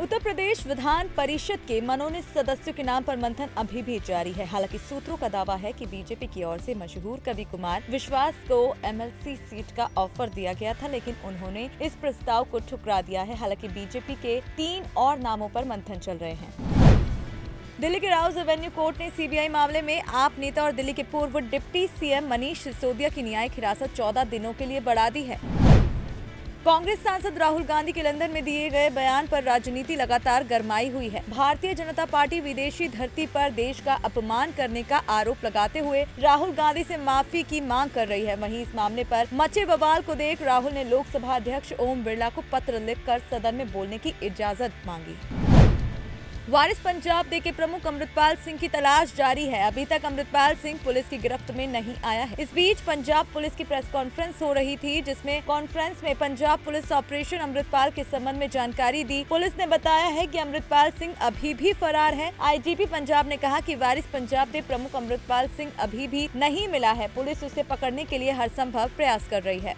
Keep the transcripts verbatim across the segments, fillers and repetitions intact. उत्तर प्रदेश विधान परिषद के मनोनीत सदस्यों के नाम पर मंथन अभी भी जारी है। हालांकि सूत्रों का दावा है कि बीजेपी की ओर से मशहूर कवि कुमार विश्वास को एमएलसी सीट का ऑफर दिया गया था, लेकिन उन्होंने इस प्रस्ताव को ठुकरा दिया है। हालांकि बीजेपी के तीन और नामों पर मंथन चल रहे हैं। दिल्ली के राउज एवेन्यू कोर्ट ने सीबीआई मामले में आप नेता और दिल्ली के पूर्व डिप्टी सीएम मनीष सिसोदिया की न्यायिक हिरासत चौदह दिनों के लिए बढ़ा दी है। कांग्रेस सांसद राहुल गांधी के लंदन में दिए गए बयान पर राजनीति लगातार गरमाई हुई है। भारतीय जनता पार्टी विदेशी धरती पर देश का अपमान करने का आरोप लगाते हुए राहुल गांधी से माफी की मांग कर रही है। वहीं इस मामले पर मचे बवाल को देख राहुल ने लोकसभा अध्यक्ष ओम बिरला को पत्र लिखकर सदन में बोलने की इजाजत मांगी। वारिस पंजाब दे के प्रमुख अमृतपाल सिंह की तलाश जारी है। अभी तक अमृतपाल सिंह पुलिस की गिरफ्त में नहीं आया है। इस बीच पंजाब पुलिस की प्रेस कॉन्फ्रेंस हो रही थी, जिसमें कॉन्फ्रेंस में पंजाब पुलिस ऑपरेशन अमृतपाल के संबंध में जानकारी दी। पुलिस ने बताया है कि अमृतपाल सिंह अभी भी फरार है। आईजीपी पंजाब ने कहा कि वारिस पंजाब दे प्रमुख अमृतपाल सिंह अभी भी नहीं मिला है। पुलिस उसे पकड़ने के लिए हर संभव प्रयास कर रही है।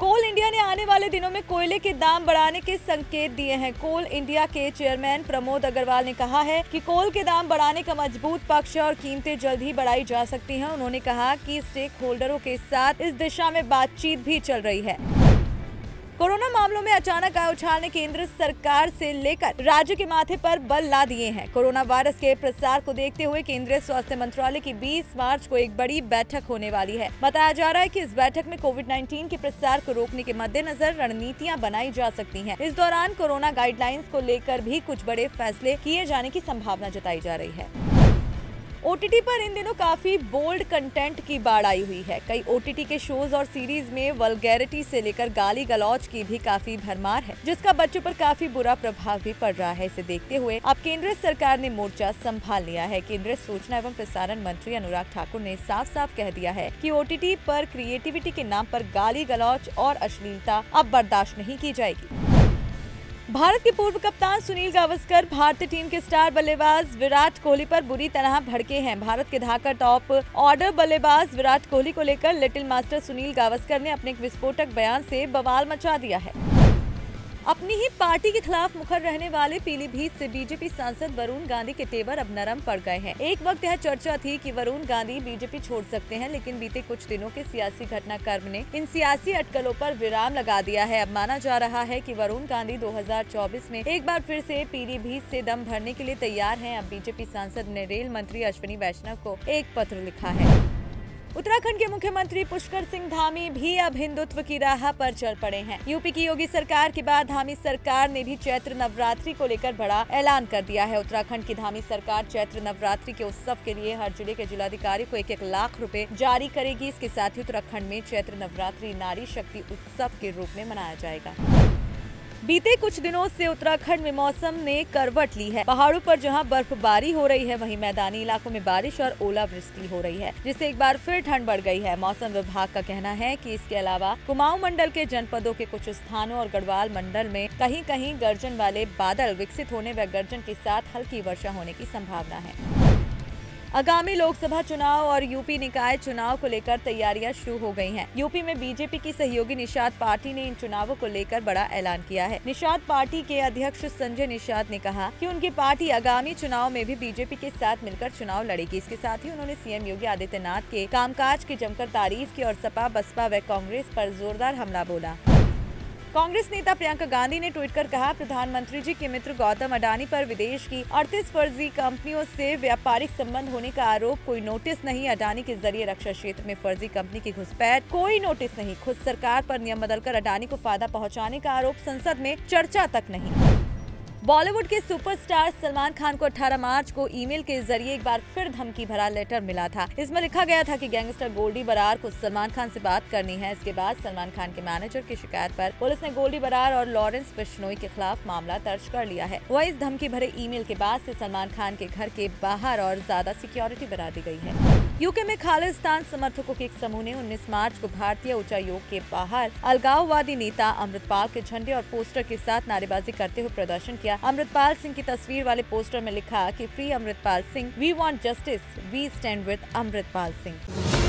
कोल इंडिया ने आने वाले दिनों में कोयले के दाम बढ़ाने के संकेत दिए हैं। कोल इंडिया के चेयरमैन प्रमोद अग्रवाल ने कहा है कि कोल के दाम बढ़ाने का मजबूत पक्ष है और कीमतें जल्द ही बढ़ाई जा सकती हैं। उन्होंने कहा कि स्टेक होल्डरों के साथ इस दिशा में बातचीत भी चल रही है। कोरोना मामलों में अचानक आए उछाल ने केंद्र सरकार से लेकर राज्य के माथे पर बल ला दिए हैं। कोरोना वायरस के प्रसार को देखते हुए केंद्रीय स्वास्थ्य मंत्रालय की बीस मार्च को एक बड़ी बैठक होने वाली है। बताया जा रहा है कि इस बैठक में कोविड उन्नीस के प्रसार को रोकने के मद्देनजर रणनीतियां बनाई जा सकती हैं। इस दौरान कोरोना गाइडलाइंस को लेकर भी कुछ बड़े फैसले किए जाने की संभावना जताई जा रही है। ओटीटी पर इन दिनों काफी बोल्ड कंटेंट की बाढ़ आई हुई है। कई ओटीटी के शोज और सीरीज में वल्गैरिटी से लेकर गाली गलौज की भी काफी भरमार है, जिसका बच्चों पर काफी बुरा प्रभाव भी पड़ रहा है। इसे देखते हुए अब केंद्र सरकार ने मोर्चा संभाल लिया है। केंद्रीय सूचना एवं प्रसारण मंत्री अनुराग ठाकुर ने साफ साफ कह दिया है कि ओटीटी पर क्रिएटिविटी के नाम पर गाली गलौज और अश्लीलता अब बर्दाश्त नहीं की जाएगी। भारत के पूर्व कप्तान सुनील गावस्कर भारतीय टीम के स्टार बल्लेबाज विराट कोहली पर बुरी तरह भड़के हैं। भारत के धाकड़ टॉप ऑर्डर बल्लेबाज विराट कोहली को लेकर लिटिल मास्टर सुनील गावस्कर ने अपने विस्फोटक बयान से बवाल मचा दिया है। अपनी ही पार्टी के खिलाफ मुखर रहने वाले पीलीभीत से बीजेपी सांसद वरुण गांधी के तेवर अब नरम पड़ गए हैं। एक वक्त यह चर्चा थी कि वरुण गांधी बीजेपी छोड़ सकते हैं, लेकिन बीते कुछ दिनों के सियासी घटनाक्रम ने इन सियासी अटकलों पर विराम लगा दिया है। अब माना जा रहा है कि वरुण गांधी दो हजार चौबीस में एक बार फिर से पीलीभीत से दम भरने के लिए तैयार हैं। अब बीजेपी सांसद ने रेल मंत्री अश्विनी वैष्णव को एक पत्र लिखा है। उत्तराखंड के मुख्यमंत्री पुष्कर सिंह धामी भी अब हिंदुत्व की राह पर चल पड़े हैं। यूपी की योगी सरकार के बाद धामी सरकार ने भी चैत्र नवरात्रि को लेकर बड़ा ऐलान कर दिया है। उत्तराखंड की धामी सरकार चैत्र नवरात्रि के उत्सव के लिए हर जिले के जिलाधिकारी को एक एक लाख रुपए जारी करेगी। इसके साथ ही उत्तराखंड में चैत्र नवरात्रि नारी शक्ति उत्सव के रूप में मनाया जाएगा। बीते कुछ दिनों से उत्तराखंड में मौसम ने करवट ली है। पहाड़ों पर जहां बर्फबारी हो रही है, वहीं मैदानी इलाकों में बारिश और ओलावृष्टि हो रही है, जिससे एक बार फिर ठंड बढ़ गई है। मौसम विभाग का कहना है कि इसके अलावा कुमाऊं मंडल के जनपदों के कुछ स्थानों और गढ़वाल मंडल में कहीं कहीं गर्जन वाले बादल विकसित होने व गर्जन के साथ हल्की वर्षा होने की संभावना है। आगामी लोकसभा चुनाव और यूपी निकाय चुनाव को लेकर तैयारियां शुरू हो गई हैं। यूपी में बीजेपी की सहयोगी निषाद पार्टी ने इन चुनावों को लेकर बड़ा ऐलान किया है। निषाद पार्टी के अध्यक्ष संजय निषाद ने कहा कि उनकी पार्टी आगामी चुनाव में भी बीजेपी के साथ मिलकर चुनाव लड़ेगी। इसके साथ ही उन्होंने सीएम योगी आदित्यनाथ के कामकाज की जमकर तारीफ की और सपा बसपा व कांग्रेस पर जोरदार हमला बोला। कांग्रेस नेता प्रियंका गांधी ने ट्वीट कर कहा, प्रधानमंत्री जी के मित्र गौतम अडानी पर विदेश की अड़तीस फर्जी कंपनियों से व्यापारिक संबंध होने का आरोप कोई नोटिस नहीं। अडानी के जरिए रक्षा क्षेत्र में फर्जी कंपनी की घुसपैठ कोई नोटिस नहीं। खुद सरकार पर नियम बदलकर अडानी को फायदा पहुंचाने का आरोप संसद में चर्चा तक नहीं। बॉलीवुड के सुपरस्टार सलमान खान को अठारह मार्च को ईमेल के जरिए एक बार फिर धमकी भरा लेटर मिला था। इसमें लिखा गया था कि गैंगस्टर गोल्डी बरार को सलमान खान से बात करनी है। इसके बाद सलमान खान के मैनेजर की शिकायत पर पुलिस ने गोल्डी बरार और लॉरेंस बिश्नोई के खिलाफ मामला दर्ज कर लिया है। वहीं इस धमकी भरे ईमेल के बाद से सलमान खान के घर के बाहर और ज्यादा सिक्योरिटी बढ़ा दी गई है। यूके में खालिस्तान समर्थकों के एक समूह ने उन्नीस मार्च को भारतीय उच्चायोग के बाहर अलगाववादी नेता अमृतपाल के झंडे और पोस्टर के साथ नारेबाजी करते हुए प्रदर्शन किया। अमृतपाल सिंह की तस्वीर वाले पोस्टर में लिखा कि free Amritpal Singh, we want justice, we stand with Amritpal Singh.